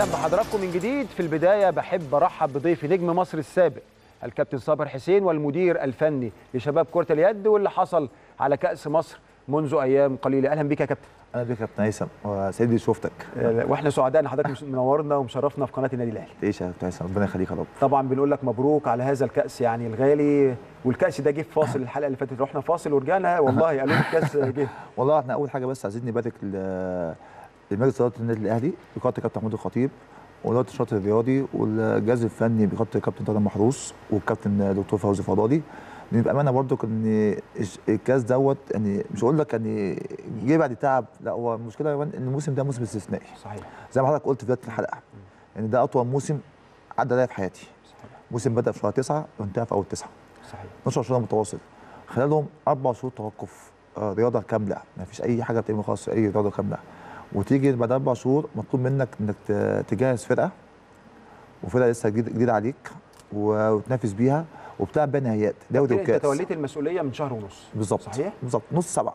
اهلا بحضراتكم من جديد. في البدايه بحب ارحب بضيفي نجم مصر السابق الكابتن صابر حسين والمدير الفني لشباب كره اليد واللي حصل على كاس مصر منذ ايام قليله. اهلا بيك يا كابتن. اهلا بيك يا كابتن هيثم وسعيد بشوفتك واحنا سعداء ان حضرتك منورنا ومشرفنا في قناه النادي الاهلي. ايش يا كابتن هيثم، ربنا يخليك يا رب. طبعا بنقول لك مبروك على هذا الكاس يعني الغالي، والكاس ده جه في فاصل. الحلقه اللي فاتت رحنا فاصل ورجعنا، والله قالوا لي الكاس جه. والله احنا اول حاجه بس عايزين نبارك لمجلس اداره النادي الاهلي بقياده الكابتن محمود الخطيب وإدارة الشاطئ الرياضي والجهاز الفني بقياده الكابتن طارق محروس والكابتن دكتور فوزي الفضالي. بامانه برضك ان الكاس دوت يعني مش هقول لك ان جه بعد تعب، لا هو المشكله كمان ان الموسم ده موسم استثنائي. صحيح. زي ما حضرتك قلت في بدايه الحلقه ان ده اطول موسم عدى عليا في حياتي. صحيح. موسم بدا في شهر 9 وانتهى في اول 9. صحيح. 12 شهر متواصل، خلالهم 4 شهور توقف رياضه كامله، ما فيش اي حاجه بتعمل خالص، اي رياضه كامله. وتيجي بعد 4 شهور مطلوب منك انك تجهز فرقه، وفرقه لسه جديده عليك وتنافس بيها وبتلعب بيها نهائيات دوري وكاس. انت توليت المسؤوليه من شهر ونص بالظبط. صحيح؟ بالظبط، نص سبعه.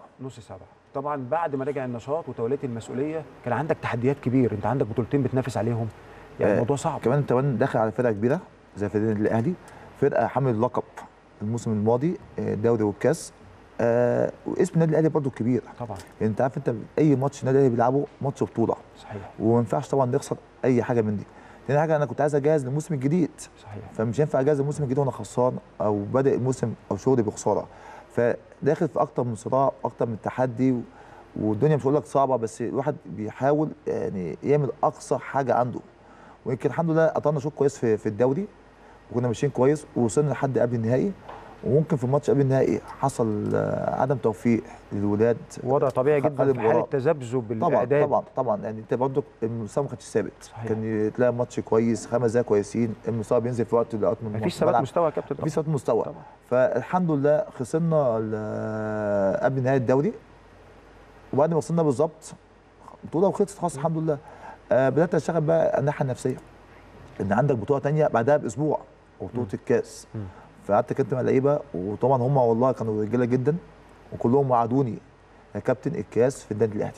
طبعا بعد ما رجع النشاط وتوليت المسؤوليه كان عندك تحديات كبير، انت عندك بطولتين بتنافس عليهم، يعني الموضوع صعب. كمان انت داخل على فرقه كبيره زي فرقه الاهلي، فرقه حامل اللقب الموسم الماضي دوري وكاس. واسم النادي الاهلي برضه كبير طبعا. انت عارف انت اي ماتش النادي الاهلي بيلعبه ماتش بطوله. صحيح. وما ينفعش طبعا نخسر اي حاجه من دي. تاني حاجه انا كنت عايز اجهز للموسم الجديد. صحيح. فمش هينفع اجهز للموسم الجديد وانا خسران او بادئ الموسم او شغلي بخساره، فداخل في اكتر من صراع اكتر من تحدي، والدنيا مش هقول لك صعبه بس الواحد بيحاول يعني يعمل اقصى حاجه عنده. ويمكن الحمد لله قطعنا شوط كويس في الدوري وكنا ماشيين كويس ووصلنا لحد قبل النهائي، وممكن في الماتش قبل النهائي حصل عدم توفيق للولاد. وضع طبيعي جدا في حاله تذبذب بالاعداد. طبعا يعني انت برضه المستوى ما كانش ثابت. صحيح. كان تلاقي ماتش كويس 5 دقايق كويسين، المستوى بينزل في وقت لأوقات من مفيش ثبات مستوى يا كابتن. مفيش ثبات مستوى طبعا. فالحمد لله خسرنا قبل نهائي الدوري، وبعد ما وصلنا بالظبط بطوله وخلصت خلاص الحمد لله. بدات اشتغل بقى الناحيه النفسيه، ان عندك بطوله ثانيه بعدها باسبوع وبطوله الكاس. فقعدت كنت مع اللعيبه، وطبعا هم والله كانوا رجاله جدا وكلهم وعدوني يا كابتن الكاس في النادي الاهلي.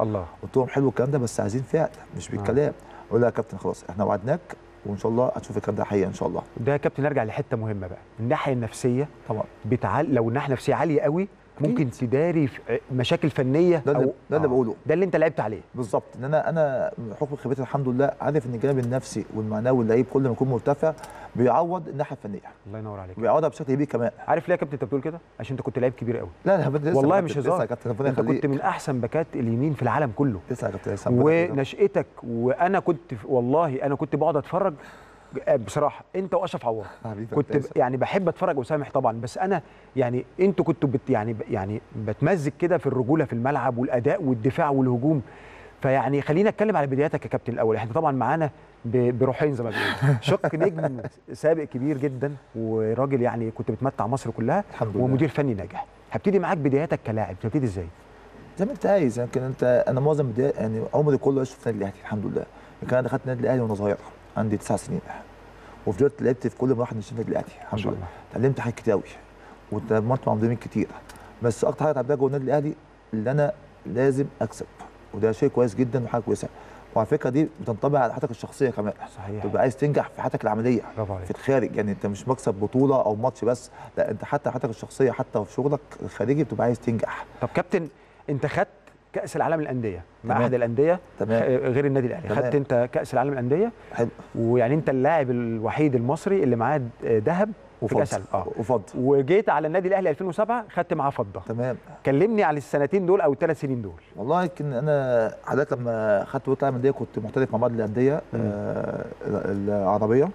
الله. قلت لهم حلو الكلام ده بس عايزين فعل مش بالكلام. قول لها يا كابتن خلاص احنا وعدناك وان شاء الله هتشوف الكلام ده حقيقه ان شاء الله. ده يا كابتن نرجع لحته مهمه بقى، الناحيه النفسيه طبعا. لو الناحيه النفسيه عاليه قوي ممكن تداري مشاكل فنيه. ده اللي بقوله، ده اللي انت لعبت عليه بالظبط. ان انا بحكم خبرتي الحمد لله عارف ان الجانب النفسي والمعنوي اللعيب كل ما يكون مرتفع بيعوض الناحيه الفنيه. الله ينور عليك. بيعوضها بشكل كبير كمان. عارف ليه يا كابتن انت بتقول كده؟ عشان انت كنت لعيب كبير قوي. لا والله مش هزار، انت كنت من احسن باكات اليمين في العالم كله. تسلم يا كابتن. ونشأتك وانا كنت والله انا كنت بقعد اتفرج بصراحه انت واشرف عوار، كنت يعني بحب اتفرج وسامح طبعا، بس انا يعني انتوا كنتوا يعني بتمزج كده في الرجوله في الملعب والاداء والدفاع والهجوم. فيعني خلينا نتكلم على بداياتك يا كابتن الاول. احنا طبعا معانا بروحين زي ما بيقولوا، شق نجم سابق كبير جدا وراجل يعني كنت بتمتع مصر كلها الحمد لله، ومدير فني ناجح. هبتدي معاك بداياتك كلاعب، بتبتدي ازاي؟ زي ما انت عايز يمكن يعني انت انا معظم يعني عمري كله عشت في النادي الاهلي الحمد لله. كان دخلت النادي الاهلي وانا صغير عندي 9 سنين، وفضلت لعبت في كل مراحل نشاط النادي الاهلي الحمد لله. اتعلمت حاجات كتير قوي واتمرنت مع مدربين كتير، بس اكتر حاجه اتعلمتها جوه النادي الاهلي اللي انا لازم اكسب، وده شيء كويس جدا وحاجه كويسه. وعلى فكره دي بتنطبق على حياتك الشخصيه كمان. صحيح. تبقى عايز تنجح في حياتك العمليه في الخارج، يعني انت مش مكسب بطوله او ماتش بس، لا انت حتى حياتك الشخصيه حتى في شغلك الخارجي بتبقى عايز تنجح. طب كابتن انت خدت كأس العالم للأندية مع أحد الأندية غير النادي الأهلي، خدت أنت كأس العالم للأندية. حلو. ويعني أنت اللاعب الوحيد المصري اللي معاه ذهب وفضة. وجيت على النادي الأهلي 2007 خدت معاه فضة. تمام. كلمني على السنتين دول أو ال3 سنين دول. والله يمكن أنا حضرتك لما خدت بطولة العالم للأندية كنت محترف مع بعض الأندية العربية.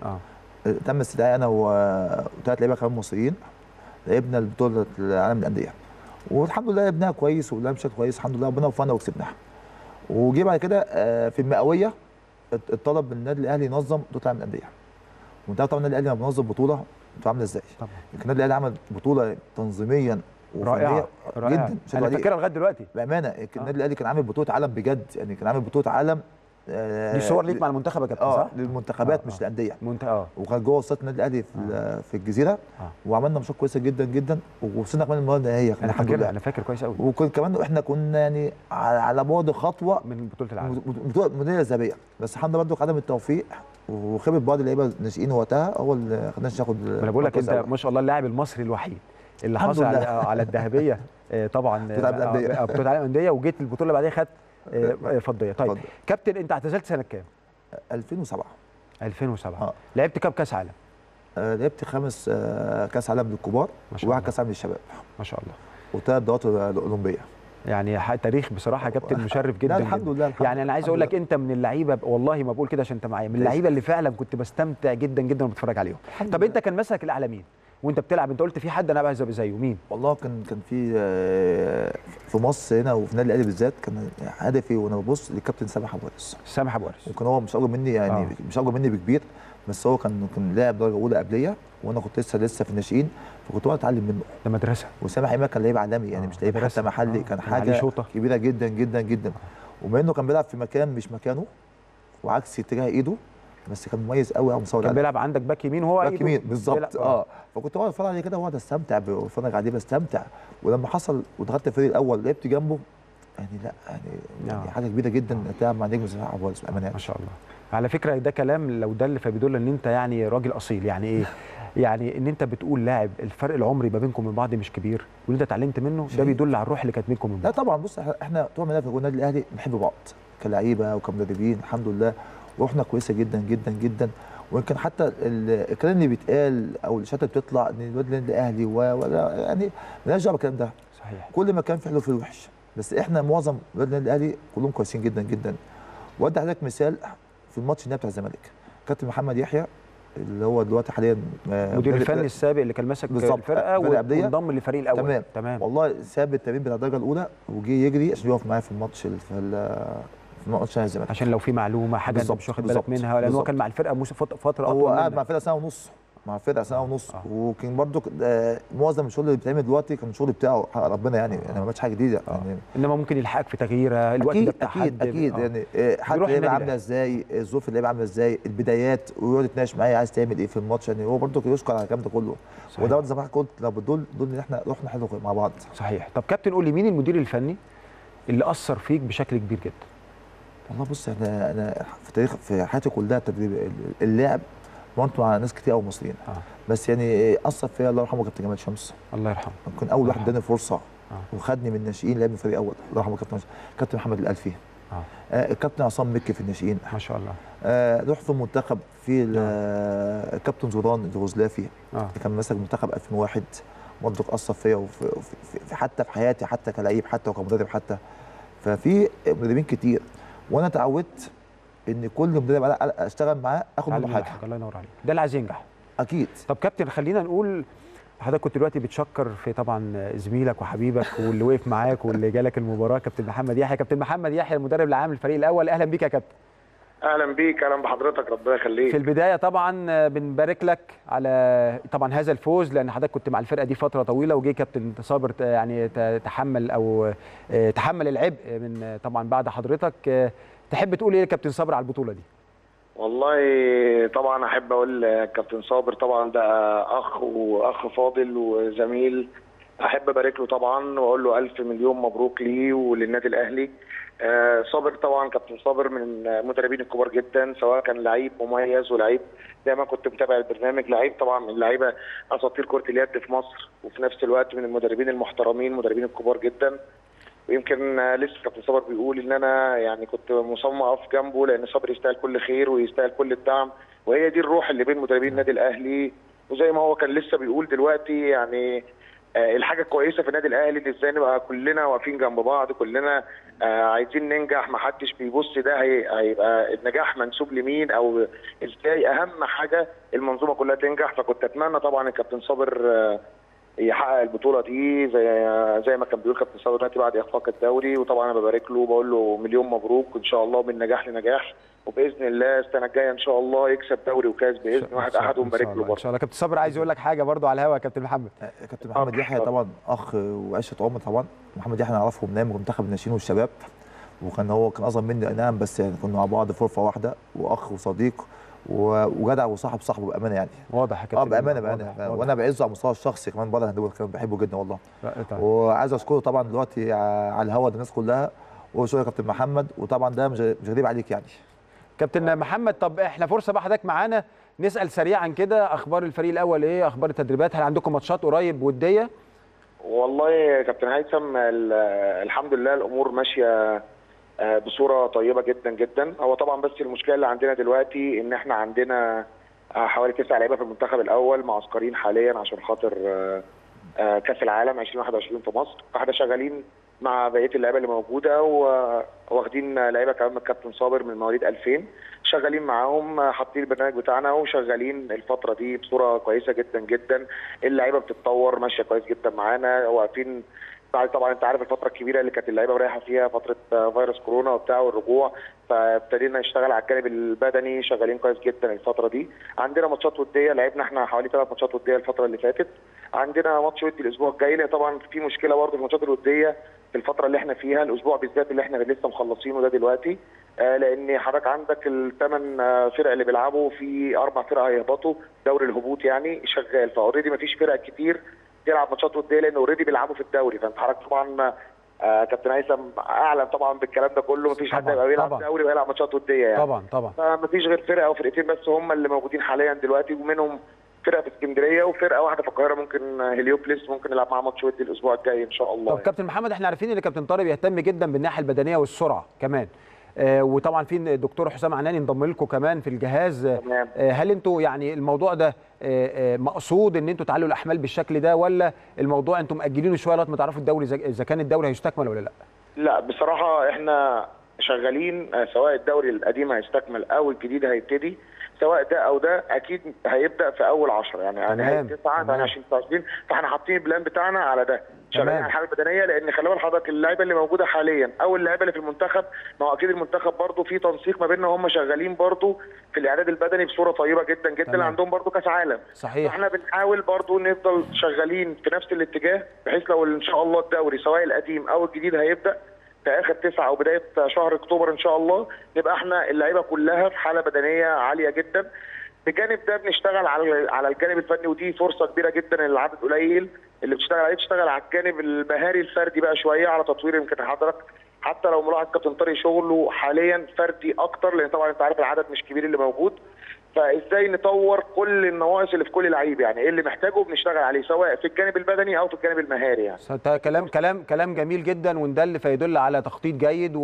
تم استدعائي أنا و3 لعيبة كمان مصريين، لعبنا بطولة العالم للأندية والحمد لله لعبناها كويس ولعبنا بشكل كويس الحمد لله، ربنا وفقنا وكسبناها. وجي بعد كده في المئويه اتطلب من النادي الاهلي ينظم بطوله العالم للانديه. وانت طبعا النادي الاهلي لما بينظم بطوله انتوا عامله ازاي؟ طبعا. النادي الاهلي عمل بطوله تنظيميا رائعه جدا. انا فاكرها لغايه دلوقتي بامانه. النادي الاهلي كان عامل بطوله عالم بجد، يعني كان عامل بطوله عالم دي صور ليك مع المنتخب يا كابتن صح؟ للمنتخبات مش للانديه. وكان جوه وسط النادي الاهلي في الجزيره وعملنا ماتشات كويسه جدا جدا ووصلنا كمان المباراه النهائيه. انا فاكر كويس قوي. وكمان احنا كنا يعني على بعد خطوه من بطوله العالم، الميداليه الذهبيه، بس الحمد لله عدم التوفيق وخيبه بعض اللعيبه الناشئين وقتها هو اللي خدناش ناخد. انا بقول لك انت ما شاء الله اللاعب المصري الوحيد اللي حصل على الذهبيه طبعا بطوله العالم انديه، وجيت البطوله اللي بعديها خدت فضيه. طيب كابتن انت اعتزلت سنه كام؟ 2007. 2007 لعبت كام كاس عالم؟ لعبت 5 كاس عالم للكبار و1 كاس عالم للشباب ما شاء الله و3 دورات الاولمبيه. يعني تاريخ بصراحه يا كابتن مشرف جدا. الحمد لله الحمد. يعني انا عايز اقول لك انت من اللعيبه والله ما بقول كده عشان انت معايا، من اللعيبه اللي فعلا كنت بستمتع جدا جدا وبتفرج عليهم. طب انت كان مثلك الاعلى مين وانت بتلعب؟ انت قلت في حد انا بهزب زيه، مين؟ والله كان في مصر هنا وفي نادي الاهلي بالذات كان هدفي وانا ببص للكابتن سامح أبو هرس. سامح أبو هرس وكان هو مش اكبر مني يعني مش اكبر مني بكبير، بس هو كان لاعب درجه اولى قبليه وانا كنت لسه في الناشئين، فكنت وانا اتعلم منه. ده مدرسه. وسامح امام كان لعيب عالمي يعني مش لعيب حتى محلي، كان حاجه كبيره جدا جدا جدا. وبما انه كان بيلعب في مكان مش مكانه وعكس اتجاه ايده، بس كان مميز قوي قوي مصور. كان بيلعب عندك باك يمين وهو باك يمين بالظبط. فكنت بقعد اتفرج عليه كده واقعد استمتع بتفرج عليه بستمتع. ولما حصل ودخلت الفريق الاول لعبت جنبه يعني لا يعني حاجه كبيره جدا تلعب مع نجم زي ابو هرس ما شاء الله. على فكره ده كلام لو دل فبيدل ان انت يعني راجل اصيل. يعني ايه؟ يعني ان انت بتقول لاعب الفرق العمري ما بينكم من بعض مش كبير واللي انت اتعلمت منه ده بيدل على الروح اللي كانت بينكم من بعض. لا طبعا بص احنا طول ما انا في النادي الاهلي بنحب بعض كلاعيبه وكمدربين الحمد لله، واحنا كويسه جدا جدا جدا. ويمكن حتى الكلام اللي بيتقال او الشتات بتطلع ان الواد الاهلي ولا يعني مالناش دعوه بالكلام ده. صحيح. كل ما كان في حلو في الوحش، بس احنا معظم الواد الاهلي كلهم كويسين جدا جدا. وادي حضرتك مثال في الماتش النهائي بتاع الزمالك، كابتن محمد يحيى اللي هو دلوقتي حاليا المدير الفني السابق اللي كان ماسك الفرقه وانضم للفريق الاول. تمام. والله ساب التمرين بتاع الدرجه الاولى وجه يجري عشان يقف معايا في الماتش عشان لو في معلومه حاجه انت مش واخد بالك منها، لان هو كان مع الفرقه فتره اطول. هو قاعد مع الفرقه سنه ونص وكان برضو معظم الشغل اللي بيتعمل دلوقتي كان الشغل بتاعه حق ربنا يعني انا ما عملتش حاجه جديده يعني انما ممكن يلحقك في تغييرها الوقت ده بتاع حد اكيد يعني حد اللعيبه عامله ازاي، الظروف اللعيبه عامله ازاي، البدايات، ويقعد يتناقش معايا عايز تعمل ايه في الماتش. يعني هو برضو يشكر على الكلام ده كله. وده برضو زي ما قلت لو دول ان احنا رحنا حلو مع بعض. صحيح. طب كابتن قول لي مين المدير الفني اللي اثر فيك بشكل كبير جدا؟ والله بص انا في تاريخ في حياتي كلها التدريب اللاعب مرت مع ناس كتير قوي مصريين بس يعني اثر فيا الله يرحمه كابتن جمال شمس. الله يرحمه. كان اول واحد اداني فرصه وخدني من الناشئين لعب فريق اول. الله يرحمه كابتن محمد الالفي. الكابتن عصام ميكي في الناشئين ما شاء الله. رحت في المنتخب في الكابتن زوران غوزلافي اللي كان ماسك منتخب 2001 برضه اثر فيا حتى في حياتي حتى كلاعب حتى وكمدرب حتى. ففي مدربين كتير وانا اتعودت ان كل مدرب اشتغل معاه اخد منه حاجه. الله ينور عليك. ده اللي عايز ينجح اكيد. طب كابتن خلينا نقول حضرتك كنت دلوقتي بتشكر في طبعا زميلك وحبيبك واللي وقف معاك واللي جالك المباراه كابتن محمد يحيى. كابتن محمد يحيى المدرب العام للفريق الاول، اهلا بيك يا كابتن. اهلا بيك. اهلا بحضرتك ربنا يخليك. في البدايه طبعا بنبارك لك على طبعا هذا الفوز لان حضرتك كنت مع الفرقه دي فتره طويله وجي كابتن صابر يعني تحمل العبء من طبعا بعد حضرتك. تحب تقول ايه كابتن صابر على البطوله دي؟ والله طبعا احب اقول كابتن صابر طبعا ده اخ واخ فاضل وزميل، احب ابارك له طبعا واقول له الف مليون مبروك ليه وللنادي الاهلي. صابر طبعا كابتن صابر من المدربين الكبار جدا سواء كان لعيب مميز ولعيب دايما كنت متابع البرنامج، لعيب طبعا من لعيبه اساطير كره اليد في مصر وفي نفس الوقت من المدربين المحترمين المدربين الكبار جدا. ويمكن لسه كابتن صابر بيقول ان انا يعني كنت مصمم اقف جنبه لان صابر يستاهل كل خير ويستاهل كل الدعم، وهي دي الروح اللي بين مدربين النادي الاهلي. وزي ما هو كان لسه بيقول دلوقتي يعني الحاجه الكويسه في النادي الاهلي ان ازاي نبقى كلنا واقفين جنب بعض، كلنا عايزين ننجح، ما حدش بيبص ده هيبقى النجاح منسوب لمين او ازاي، اهم حاجه المنظومه كلها تنجح. فكنت اتمنى طبعا الكابتن صابر يحقق البطوله دي زي ما كان بيقول كابتن صابر دلوقتي بعد اخفاق الدوري. وطبعا انا ببارك له وبقول له مليون مبروك ان شاء الله من نجاح لنجاح، وباذن الله السنه الجايه ان شاء الله يكسب دوري وكاس باذن واحد احد ونبارك له برضه ان شاء الله. كابتن صابر عايز يقول لك حاجه برضه على الهوا يا كابتن محمد. كابتن محمد يحيى طبعا اخ وعشره عمر. طبعا محمد يحيى نعرفه من منتخب الناشئين والشباب وكان هو كان اصغر مني نعم، بس يعني كنا مع بعض فرفه واحده واخ وصديق وجدع وصاحب صاحبه بامانه يعني. واضح كده بامانه وانا بعزه على المستوى الشخصي كمان بره الهندوه، كان بحبه جدا والله. وعايز اشكره طبعا دلوقتي على الهوا الناس كلها، وشكرا كابتن محمد، وطبعا ده مش غريب عليك يعني كابتن محمد. طب احنا فرصه بقى حضرتك معانا نسال سريعا كده اخبار الفريق الاول ايه، اخبار التدريبات، هل عندكم ماتشات قريب وديه؟ والله يا كابتن هيثم الحمد لله الامور ماشيه بصوره طيبه جدا جدا. هو طبعا بس المشكله اللي عندنا دلوقتي ان احنا عندنا حوالي 9 لعيبه في المنتخب الاول معسكرين حاليا عشان خاطر كاس العالم 2021 في مصر، فاحنا شغالين مع بقيه اللعيبه اللي موجوده، واخدين لعيبه كمان من الكابتن صابر من مواليد 2000 شغالين معاهم، حاطين البرنامج بتاعنا وشغالين الفتره دي بصوره كويسه جدا جدا. اللعيبه بتتطور ماشيه كويس جدا معانا، واقفين طبعا انت عارف الفتره الكبيره اللي كانت اللعيبه رايحه فيها فتره فيروس كورونا وبتاع والرجوع، فابتدينا نشتغل على الجانب البدني، شغالين كويس جدا الفتره دي. عندنا ماتشات وديه، لعبنا احنا حوالي 3 ماتشات وديه الفتره اللي فاتت، عندنا ماتش ودي الاسبوع الجاي. طبعا في مشكله برضه في الماتشات الوديه في الفتره اللي احنا فيها الاسبوع بالذات اللي احنا لسه مخلصينه ده دلوقتي، لان حضرتك عندك ال8 فرق اللي بيلعبوا، في 4 فرق هيهبطوا دوري الهبوط يعني شغال، فاوريدي ما فيش فرق كتير تلعب ماتشات وديه لان اوريدي بيلعبوا في الدوري. فانت حضرتك طبعا كابتن هيثم اعلم طبعا بالكلام ده كله، مفيش حد هيبقى بيلعب دوري ويلعب ماتشات وديه يعني. طبعا فمفيش غير فرقه او فرقتين بس هم اللي موجودين حاليا دلوقتي، ومنهم فرقه في اسكندريه وفرقه واحده في القاهره ممكن هليوبلس، ممكن نلعب معاها ماتش ودي الاسبوع الجاي ان شاء الله. طب كابتن محمد احنا عارفين ان كابتن طارق بيهتم جدا بالناحيه البدنيه والسرعه كمان، وطبعا في الدكتور حسام عناني انضم لكم كمان في الجهاز. هل انتوا يعني الموضوع ده مقصود ان انتوا تعلوا الاحمال بالشكل ده، ولا الموضوع انتم مأجلينه شويه لغايه ما تعرفوا الدوري اذا كان الدوري هيستكمل ولا لا؟ لا بصراحه احنا شغالين سواء الدوري القديم هيستكمل او الجديد هيبتدي، سواء ده او ده اكيد هيبدا في اول 10 يعني نهايه 9 يعني 20 29، فاحنا حاطين البلان بتاعنا على ده، شغالين على الحاله البدنيه، لان خلي بال حضرتك اللعيبه اللي موجوده حاليا او اللعيبه اللي في المنتخب، ما هو اكيد المنتخب برده في تنسيق ما بيننا، هم شغالين برده في الاعداد البدني بصوره طيبه جدا جدا، عندهم برده كاس عالم صحيح، فاحنا بنحاول برده نفضل شغالين في نفس الاتجاه، بحيث لو ان شاء الله الدوري سواء القديم او الجديد هيبدا في اخر 9 او بدايه شهر اكتوبر ان شاء الله، نبقى احنا اللعيبه كلها في حاله بدنيه عاليه جدا. بجانب ده بنشتغل على الجانب الفني، ودي فرصه كبيره جدا للعدد قليل اللي بتشتغل عليه، تشتغل على الجانب المهاري الفردي بقى شويه، على تطوير يمكن حضرتك حتى لو ملاحظ كابتن طارق شغله حاليا فردي اكتر، لان طبعا انت عارف العدد مش كبير اللي موجود، فازاي نطور كل النواقص اللي في كل لعيب، يعني ايه اللي محتاجه بنشتغل عليه سواء في الجانب البدني او في الجانب المهاري يعني. كلام جميل جدا، وان ده اللي فيدل على تخطيط جيد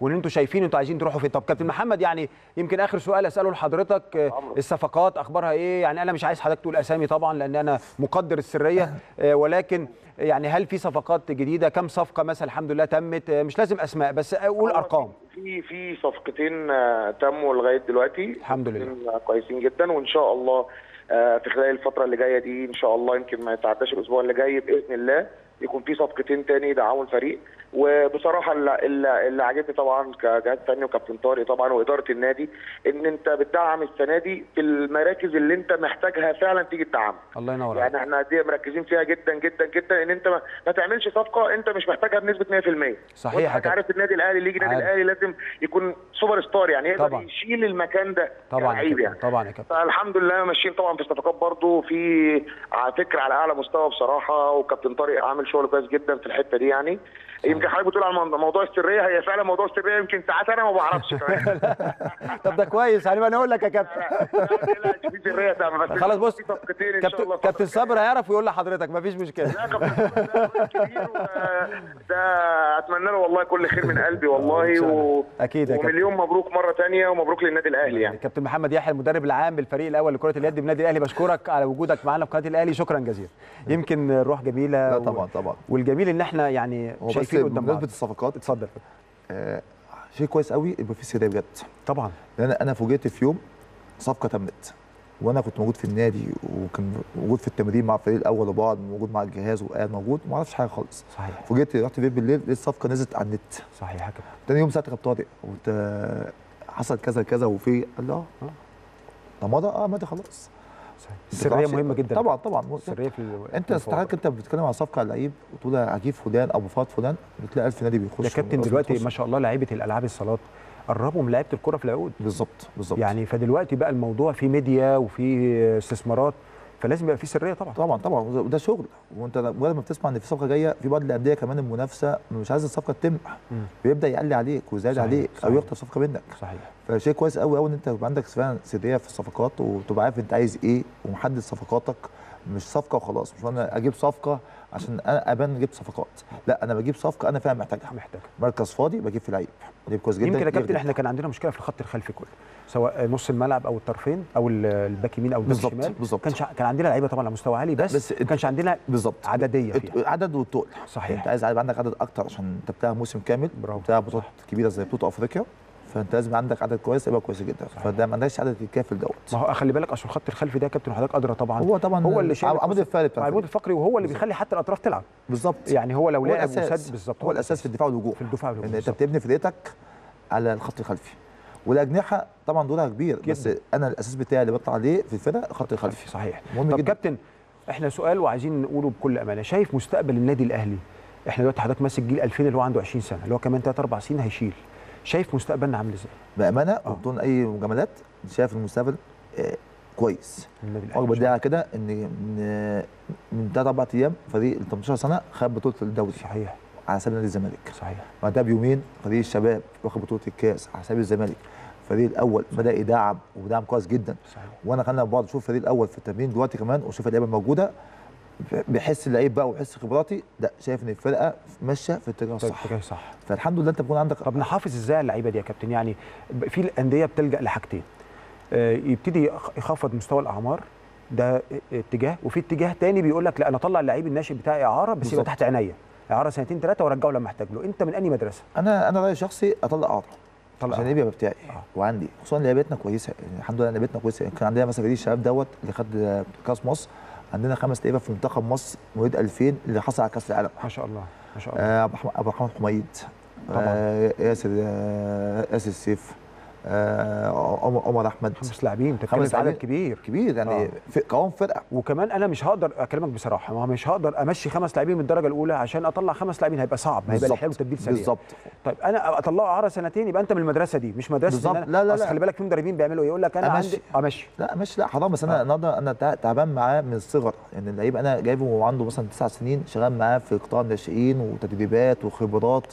وان انتم شايفين انتم عايزين تروحوا فين. طب كابتن محمد يعني يمكن اخر سؤال اساله لحضرتك، الصفقات اخبارها ايه؟ يعني انا مش عايز حضرتك تقول اسامي طبعا لان انا مقدر السريه، ولكن يعني هل في صفقات جديده؟ كم صفقه مثلا الحمد لله تمت؟ مش لازم اسماء بس اقول ارقام. في صفقتين تموا لغايه دلوقتي الحمد لله، كويسين جدا، وان شاء الله في خلال الفتره اللي جايه دي ان شاء الله يمكن ما يتعداش الاسبوع اللي جاي باذن الله يكون في صفقتين تاني يدعموا الفريق. وبصراحه اللي عجبني طبعا كجهاز فني وكابتن طارق طبعا واداره النادي، ان انت بتدعم السنه دي في المراكز اللي انت محتاجها فعلا تيجي تدعمها. الله ينور عليك. يعني احنا دي مركزين فيها جدا جدا جدا، ان انت ما تعملش صفقه انت مش محتاجها بنسبه 100%. صحيح. انت عارف النادي الاهلي اللي يجي النادي الاهلي لازم يكون سوبر ستار يعني يقدر يشيل المكان ده لعيب يعني. طبعا يا كابتن. فالحمد لله ماشيين طبعا في الصفقات برده في على فكره على اعلى مستوى بصراحه، وكابتن طارق عامل شغل كويس جدا في الحته دي يعني. يمكن حضرتك بتقول على موضوع السريه، هي فعلا موضوع السريه يمكن ساعات انا ما بعرفش كمان. طب ده كويس يعني، ما انا اقول لك يا كابتن. لا في سريه تمام، بس خلاص بص كابتن صابر هيعرف ويقول لحضرتك مفيش مشكله. لا كابتن صابر كبير، ده اتمنى له والله كل خير من قلبي والله. اكيد يا كابتن، ومليون مبروك مره ثانيه، ومبروك للنادي الاهلي يعني. كابتن محمد يحيى المدرب العام للفريق الاول لكره اليد بالنادي الاهلي، بشكرك على وجودك معانا في قناه الاهلي، شكرا جزيلا. يمكن الروح جميله. لا طبعا والجميل ان احنا يعني شايفين قدام بعض. الصفقات اتفضل. شيء كويس قوي يبقى في سريه بجد طبعا، لان انا فوجئت في يوم صفقه تمت وانا كنت موجود في النادي، وكان موجود في التمرين مع الفريق الاول وبعض موجود مع الجهاز وقاعد موجود وما اعرفش حاجه خالص. صحيح. فوجئت رحت البيت بالليل لقيت الصفقه نزلت على النت. صحيح كده. ثاني يوم سالت كابتن طارق وانت حصل كذا كذا وفي؟ قال لي اه. طب ما ده ماتي خلاص. السريه مهمه جدا طبعا السريه في انت استحقاق. انت بتتكلم عن صفقه لعيب وتقول هجيب فلان او بفاض فلان، بتلاقي 1000 نادي بيخش. ده كابتن دلوقتي ما شاء الله لعيبه الالعاب الصالات قربوا من لعيبه الكره في العقود. بالظبط يعني. فدلوقتي بقى الموضوع في ميديا وفي استثمارات، فلازم يبقى في سريه طبعا وده شغل. وانت مجرد ما بتسمع ان في صفقه جايه في بعض الانديه كمان المنافسه مش عايز الصفقه تتم، بيبدا يقلي عليك ويزايد عليك او يخطف صفقه منك. صحيح. فشيء كويس قوي ان انت يبقى عندك فعلا سريه في الصفقات، وتبقى عارف انت عايز ايه ومحدد صفقاتك. مش صفقه وخلاص، مش انا اجيب صفقه عشان انا ابان جبت صفقات، لا انا بجيب صفقه انا فعلا محتاجها. مركز فاضي بجيب في لعيب، ودي كويس جدا. يمكن يا كابتن احنا كان عندنا مشكله في الخط الخلفي كله، سواء نص الملعب او الطرفين او الباك يمين او الباك شمال. كان عندنا لعيبه طبعا على مستوى عالي، بس ما كانش عندنا عدديه فيها. عدد والتقل. صحيح. انت عايز عندك عدد اكتر عشان انت بتلعب موسم كامل، بتلعب بطولات كبيره زي بطوله افريقيا، فانت لازم عندك عدد كويس يبقى كويس جدا. فده ما عندكش عدد يكفي دوت. ما هو خلي بالك عشان الخط الخلفي ده كابتن حضرتك ادرى طبعا. هو اللي شايل عمود الفقري، وهو اللي بيخلي حتى الاطراف تلعب. بالظبط. يعني هو لو لاعب مسدد بالظبط هو الاساس في الدفاع والهجوم. ان انت بتبني فرقتك على الخط الخلفي، والاجنحه طبعا دورها كبير جداً. بس انا الاساس بتاعي اللي بطلع عليه في الفرق الخط الخلفي. صحيح. طب كابتن احنا سؤال وعايزين نقوله بكل امانه، شايف مستقبل النادي الاهلي؟ احنا دلوقتي حضرتك ماسك جيل 2000 اللي هو عنده 20 سنه، اللي هو كمان 3-4 سنين هيشيل. شايف مستقبلنا عامل ازاي؟ بامانه وبدون اي مجاملات شايف المستقبل كويس. اكبر دليل كده ان من 3-4 ايام فريق ال 18 سنه خد بطوله الدوري. صحيح. على حساب نادي الزمالك. صحيح. بعدها بيومين فريق الشباب واخد بطوله الكاس على حساب الزمالك. الفريق الاول بدا يدعم ودعم كويس جدا. صحيح. وانا خلينا بقعد اشوف الفريق الاول في التمرين دلوقتي كمان، واشوف اللعيبه الموجوده بحس اللعيب بقى وبحس خبراتي، لا شايف ان الفرقه ماشيه في اتجاه صح. فالحمد لله انت بتكون عندك. طب نحافظ ازاي على اللعيبه دي يا كابتن؟ يعني في الانديه بتلجا لحاجتين، يبتدي يخفض مستوى الاعمار، ده اتجاه، وفي اتجاه ثاني بيقول لك لا انا اطلع اللعيب الناشئ بتاعي اعاره بس يبقى تحت عينيا، اعاره 2-3 وارجعه لما احتاج له. انت من انهي مدرسه؟ انا رايي شخصي اطلع اعاره عشان يبقى بتاعي وعندي، خصوصا لعيبتنا كويسه الحمد لله. لعيبتنا كويسه، كان عندنا مثلا فريق الشباب دوت اللي خد كاس مصر، عندنا 5 لعيبه في منتخب مصر مواليد 2000 اللي حصل على كاس العالم. ما شاء الله ما شاء الله. ابو الرحمن حميد طبعا، ياسر السيف، عمر احمد. 5 لاعبين، تكلم عدد كبير يعني. قوام فرقه. وكمان انا مش هقدر اكلمك بصراحه، ما مش هقدر امشي 5 لاعبين من الدرجه الاولى، عشان اطلع 5 لاعبين هيبقى صعب، هيبقى الحلو تبديل سريع. بالظبط. طيب انا اطلعه اعاره 2 سنين، يبقى انت من المدرسه دي مش مدرسه. لا خلي بالك في مدربين بيعملوا ايه، يقول لك انا امشي امشي. لا حرام. بس انا النهارده انا تعبان معاه من الصغر، يعني اللعيب انا جايبه وعنده مثلا 9 سنين، شغال معاه في قطاع الناشئين وتدريبات وخبرات،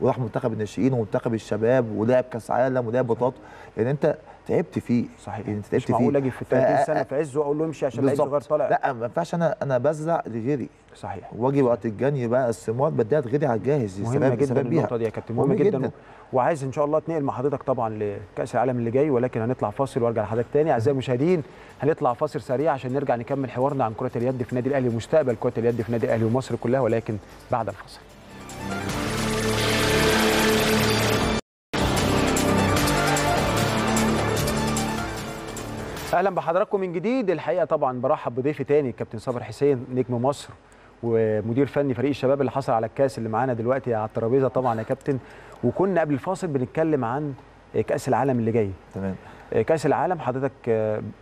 وراح منتخب الناشئين ومنتخب الشباب ولعب كاس عالم ولعب بطولات، يعني انت تعبت فيه. صحيح. يعني انت تعبت فيه. مش معقول اجي في 30 سنه في عزه واقول له امشي عشان لعيب صغير طالع. لا ما ينفعش. انا بزرع لغيري. صحيح. واجي وقت الجني بقى الثمار بديها لغيري على الجاهز. مهمه جدا النقطه دي يا كابتن، مهمه جدا. وعايز ان شاء الله اتنقل مع حضرتك طبعا لكاس العالم اللي جاي، ولكن هنطلع فاصل وارجع لحضرتك تاني. اعزائي المشاهدين هنطلع فاصل سريع عشان نرجع نكمل حوارنا عن كره اليد في النادي الاهلي ومستقبل كره اليد في النادي الاهلي ومصر كلها، ولكن بعد الفاصل. اهلا بحضراتكم من جديد. الحقيقه طبعا برحب بضيفي تاني الكابتن صابر حسين، نجم مصر ومدير فني فريق الشباب اللي حصل على الكاس، اللي معانا دلوقتي على الترابيزه طبعا يا كابتن. وكنا قبل الفاصل بنتكلم عن كاس العالم اللي جاي. تمام. كاس العالم حضرتك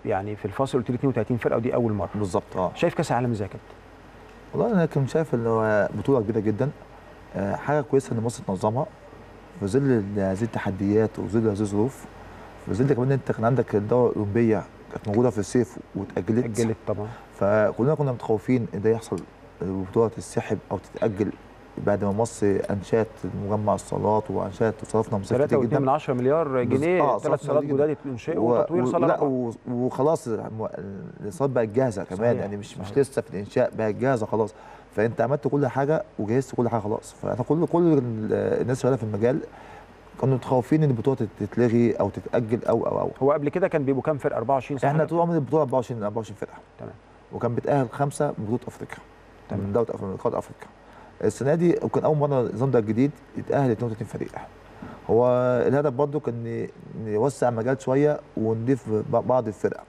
يعني في الفاصل قلت لي 32 فرقه، ودي اول مره. بالظبط. شايف كاس العالم ازاي يا كابتن؟ والله انا كنت شايف ان هو بطوله كبيره جدا، حاجه كويسه ان مصر تنظمها في ظل هذه التحديات وظل هذه الظروف، في ظل كمان انت كان عندك الدوره الاولمبيه كانت موجوده في الصيف واتاجلت طبعا، فكلنا كنا متخوفين ان ده يحصل، البطوله تتسحب او تتاجل بعد ما مصر انشات مجمع الصالات وانشات وصرفنا مصاريف كتير جدا، 3.2 مليار جنيه 3 صالات جداد تنشئ وتطوير صاله لا، وخلاص الصالات بقت جاهزه كمان. صحيح. يعني مش لسه في الانشاء، بقت جاهزه خلاص. فانت عملت كل حاجه وجهزت كل حاجه خلاص، فكل الناس اللي في المجال كانوا متخوفين ان البطوله تتلغي او تتاجل او هو قبل كده كان بيبقوا كام فرقه؟ 24 صح؟ احنا طول عمر البطوله 24 فرقه. تمام. وكان بتاهل 5 بطوله افريقيا. تمام. من دوله افريقيا. السنه دي وكان اول مره النظام ده الجديد يتاهل 32 فريق. هو الهدف برضه كان نوسع المجال شويه ونضيف بعض الفرق.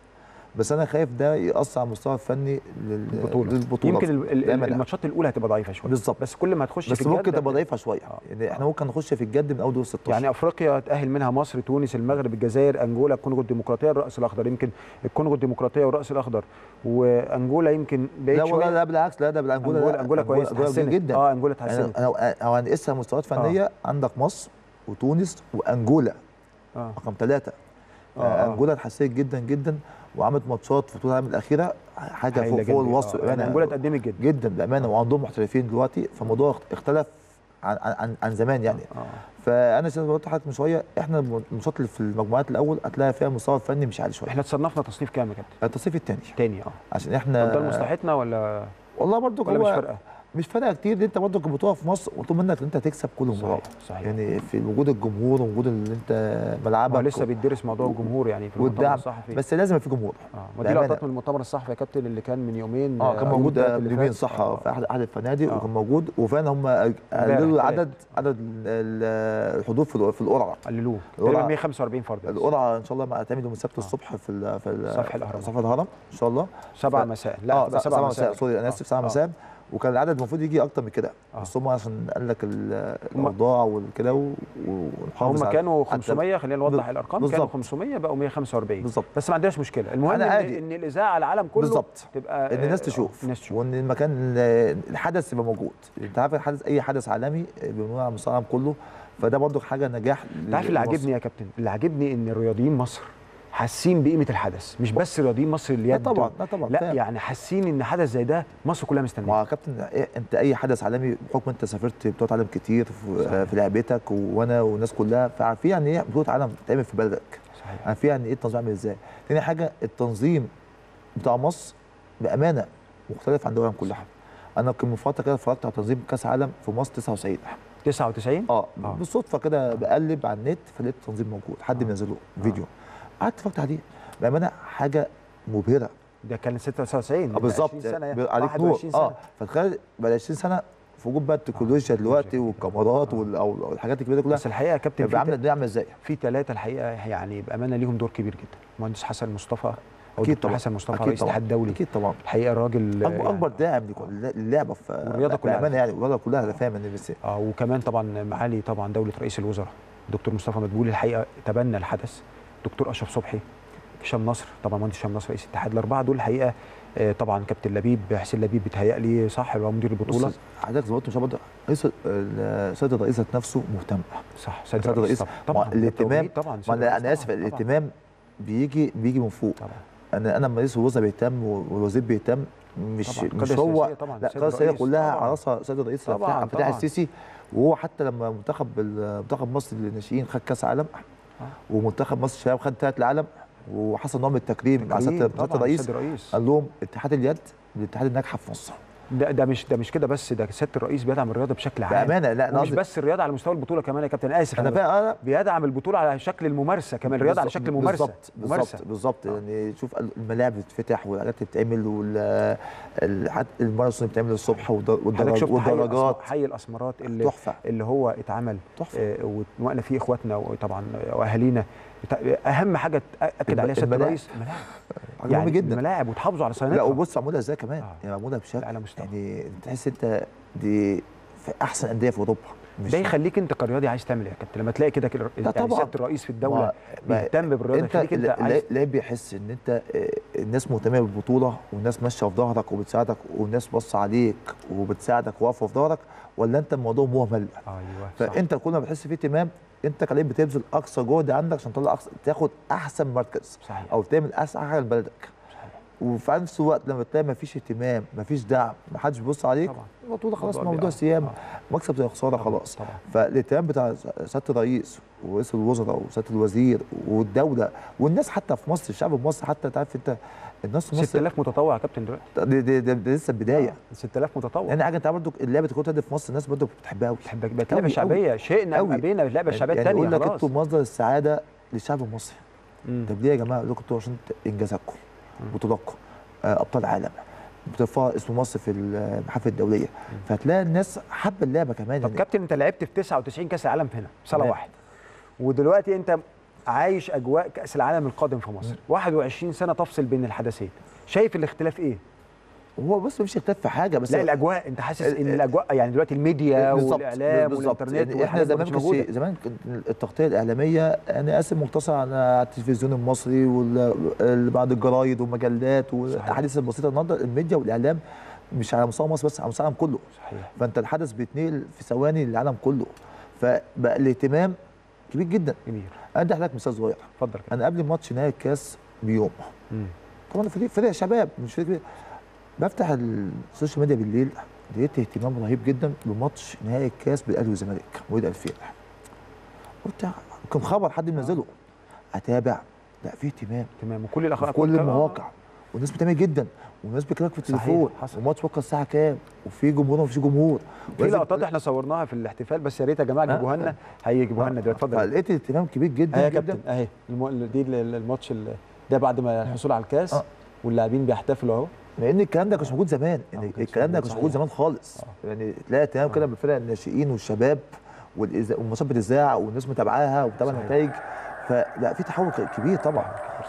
بس انا خايف ده ياثر على المستوى الفني للبطوله. يمكن الماتشات الاولى هتبقى ضعيفه شويه بالظبط، بس كل ما هتخش في الجد ممكن تبقى ضعيفه شويه. يعني احنا ممكن نخش في الجد من اول دور 16، يعني افريقيا تاهل منها مصر، تونس، المغرب، الجزائر، انجولا، الكونغو الديمقراطيه، الراس الاخضر. يمكن الكونغو الديمقراطيه والراس الاخضر وانجولا يمكن بعيد شويه. لا والله لا بالعكس، لا ده بالانجولا انجولا كويس جدا. انجولا اتحسنت. او هنقيسها مستويات فنيه، عندك مصر وتونس وانجولا رقم 3. انجولا اتحسنت جدا جدا وعملت ماتشات في البطوله العام الاخيره حاجه فوق الوصف. انجولا اتقدمت جدا جدا بامانه، وعندهم محترفين دلوقتي، فالموضوع اختلف عن زمان يعني. فانا زي ما قلت لحضرتك من شويه، احنا الماتشات اللي في المجموعات الاول هتلاقي فيها مستوى فني مش عالي شويه. احنا تصنفنا تصنيف كام يا كابتن؟ التصنيف الثاني. الثاني عشان احنا قدام مصلحتنا ولا والله برضه ولا مش فارقه؟ مش فارقه كتير. انت برضه البطوله في مصر مطلوب منك ان انت تكسب كل مباراه، يعني في وجود الجمهور ووجود اللي انت ملعبك لسه بيدرس موضوع الجمهور يعني في المؤتمر الصحفي، بس لازم يبقى في جمهور. ودي لقطات من المؤتمر الصحفي يا كابتن اللي كان من يومين. كان موجود من يومين صح، في احد الفنادق وكان موجود، وفعلا هم قللوا عدد الحضور في القرعه، قللوه تقريبا 145 فرد. القرعه ان شاء الله هتعمل يوم السبت الصبح في صفح الهرم ان شاء الله 7 مساء. لا 7 مساء سوري انا اسف، 7 مساء. وكان العدد المفروض يجي اكتر من كده، بس هم عشان قال لك الاوضاع وكده هم كانوا 500. خلينا نوضح الارقام، كانوا 500 بقوا 145 بالظبط، بس ما عندناش مشكله. المهم ان الاذاعه على العالم كله بالظبط تبقى ان الناس تشوف وان المكان الحدث يبقى موجود. انت عارف الحدث اي حدث عالمي بنقول على العالم كله، فده برضو حاجه نجاح. انت عارف اللي عاجبني يا كابتن، اللي عاجبني ان الرياضيين مصر حاسين بقيمه الحدث، مش بس رياضيين مصر اللي يد طبعا لا، يعني حاسين ان حدث زي ده مصر كلها مستنيه. يا كابتن انت اي حدث عالمي بحكم انت سافرت بطولات عالم كتير في لعبتك وانا والناس كلها، فعارفين يعني ايه بطوله عالم بتتعمل في بلدك، عارفين يعني ايه التنظيم عامل ازاي. ثاني حاجه التنظيم بتاع مصر بامانه مختلف عن دول العالم كلها. انا كنت من فتره كده اتفرجت على تنظيم كاس عالم في مصر 99 بالصدفه كده بقلب على النت فلقيت التنظيم موجود، حد منزله فيديو، قعدت اتفرجت عليه بامانه حاجه مبهره. ده كان 96 بالظبط يعني عليك نور. فتخيل بعد 20 سنه في وجود بقى التكنولوجيا دلوقتي والكاميرات او الحاجات الكبيره كلها. بس الحقيقه يا كابتن بقى عامله الدنيا عامله ازاي؟ في 3 الحقيقه يعني بامانه ليهم دور كبير جدا. المهندس حسن مصطفى اكيد طبعا، حسن مصطفى رئيس الاتحاد الدولي اكيد طبعا، الحقيقه الراجل اكبر داعم للعبه في الرياضه كلها بامانه يعني، الرياضه كلها انا فاهم ان بس وكمان طبعا معالي طبعا دوله رئيس الوزراء الدكتور مصطفى مدبول الحقيقه تبنى الحدث، دكتور أشرف صبحي، هشام نصر طبعا مهندس هشام نصر رئيس الاتحاد. الاربعه دول الحقيقه طبعا كابتن لبيب حسين لبيب بيتهيألي صح اللي هو مدير البطوله. حضرتك ظبطت مش هبدا سيد الرئيس نفسه مهتم صح، سيد الرئيس طبعا الاهتمام طبعا. انا اسف الاهتمام بيجي من فوق طبعا. انا لما رئيس الوزراء بيهتم والوزير بيهتم مش هو طبعا. لا القياده السياسيه كلها على راسها سيد الرئيس عبد الفتاح السيسي، وهو حتى لما منتخب مصر للناشئين خد كاس عالم ومنتخب مصر الشباب خد 3 العالم وحصل نوع من التكريم مع سياده الرئيس، قال لهم اتحاد اليد من الاتحاد الناجحه في مصر. ده مش كده بس، ده سياده الرئيس بيدعم الرياضه بشكل عام بامانه. لا مش بس الرياضه على مستوى البطوله كمان يا كابتن، اسف انا بيدعم البطوله على شكل الممارسه كمان، الرياضه على شكل ممارسه بالظبط. يعني شوف الملاعب بتتفتح والحاجات اللي بتتعمل الماراثون بتعمل الصبح والدرجات حي الاسمرات اللي هو اتعمل ووقفنا فيه اخواتنا وطبعا واهالينا. اهم حاجه اتاكد عليها سياده الرئيس يعني جدا الملاعب، وتحافظوا على صيانتها. لا وبص معموله ازاي كمان، يعني معموله بشكل يعني تحس انت دي في احسن انديه في اوروبا. ده يخليك انت كرياضي عايز تعمل ايه يا كابتن لما تلاقي كده يعني سياده الرئيس في الدوله بيهتم بالرياضه؟ انت لا بيحس ان انت الناس مهتمه بالبطوله والناس ماشيه في ظهرك وبتساعدك والناس باصه عليك وبتساعدك واقفه في ظهرك، ولا انت الموضوع مهمل؟ ايوه فانت كل ما بتحس فيه اهتمام انت كليك بتبذل اقصى جهد عندك عشان تطلع تاخد احسن مركز صحيح. او تعمل احسن حاجه لبلدك. وفي نفس الوقت لما تلاقي مفيش اهتمام مفيش دعم محدش بيبص عليك البطوله خلاص موضوع صيام مكسب زي خساره خلاص. فالاهتمام بتاع سياده الرئيس ورئيس الوزراء وسياده الوزير والدوله والناس حتى في مصر الشعب في مصر حتى تعرف انت الناس في مصر 6000 متطوع يا كابتن دلوقتي، ده لسه البدايه 6000 متطوع. يعني حاجه انت برضو اللعبه كره اليد في مصر الناس برضو بتحبها قوي، بتحبها اللعبه الشعبيه شئنا ما بينا اللعبه الشعبيه الثانيه خلاص. يقول لك انتوا مصدر السعاده للشعب المصري. طب ليه يا جماعه؟ يقول لك انتوا عشان انجازاتكم بطولاتكم ابطال عالم بترفع اسم مصر في المحافل الدوليه، فهتلاقي الناس حابه اللعبه كمان. طب يعني كابتن انت لعبت في 99 كاس العالم هنا سنه واحده، ودلوقتي انت عايش اجواء كاس العالم القادم في مصر، 21 سنه تفصل بين الحدثين، شايف الاختلاف ايه؟ هو بص مش اختلاف في حاجه، بس لا الاجواء، انت حاسس ان الاجواء يعني دلوقتي الميديا والاعلام والانترنت، احنا زمان التغطيه الاعلاميه يعني اسم مقتصر على التلفزيون المصري وبعض الجرايد والمجلات والحديث البسيطه. النهارده الميديا والاعلام مش على مستوى مصر بس، على مستوى العالم كله. صحيح. فانت الحدث بيتنقل في ثواني للعالم كله، فبقى الاهتمام كبير جدا. جميل. ادي حضرتك مثال صغير. اتفضل. انا قبل ماتش نهائي الكاس بيوم، طبعا فريق شباب مش فريق كبير، بفتح السوشيال ميديا بالليل لقيت اهتمام رهيب جدا بماتش نهائي الكاس بالاهلي والزمالك وادي 2000. قلت كان خبر حد منزله، اتابع، لا في اهتمام. تمام. وكل الاخبار كل المواقع والناس مهتمه جدا، والناس بتكلمك في التليفون، والماتش بكره الساعه كام، وفي جمهور ومفيش جمهور. في لقطات احنا صورناها في الاحتفال، بس يا ريت يا جماعه تجيبوها لنا. هيجيبوها لنا دلوقتي. اتفضل. لقيت اهتمام كبير جدا يا كابتن. اهي دي الماتش ده بعد ما الحصول على الكاس واللاعبين بيحتفلوا اهو، لان الكلام ده كانش موجود زمان. يعني الكلام ده كانش موجود زمان خالص. يعني تلاقي اهتمام كده بالفرق الناشئين والشباب والماتشات بتذاع والناس متابعاها ومتابعه النتائج، فلا في تحول كبير طبعا،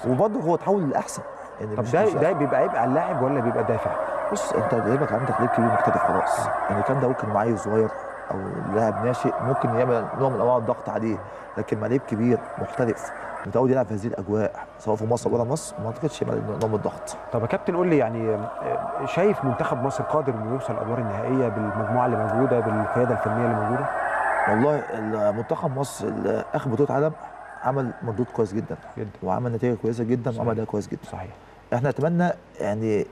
وبرضه هو تحول للاحسن. يعني طب ده بيبقى عبء على اللاعب ولا بيبقى دافع؟ بص انت لعيبك عندك تدريب كبير مختلف خلاص. يعني كان ده ممكن مع عيل صغير او لاعب ناشئ ممكن يعمل نوع من انواع الضغط عليه، لكن مع لعيب كبير محترف متعود يلعب في هذه الاجواء سواء في مصر ولا مصر، ما اعتقدش يبقى نوع من الضغط. طب يا كابتن قول لي، يعني شايف منتخب مصر قادر انه يوصل الادوار النهائيه بالمجموعه اللي موجوده بالقياده الفنيه اللي موجوده؟ والله منتخب مصر اخر بطوله عالم عمل مردود كويس جدا وعمل نتيجه كويسه جدا وعمل ده كويس جدا. صحيح. احنا نتمنى يعني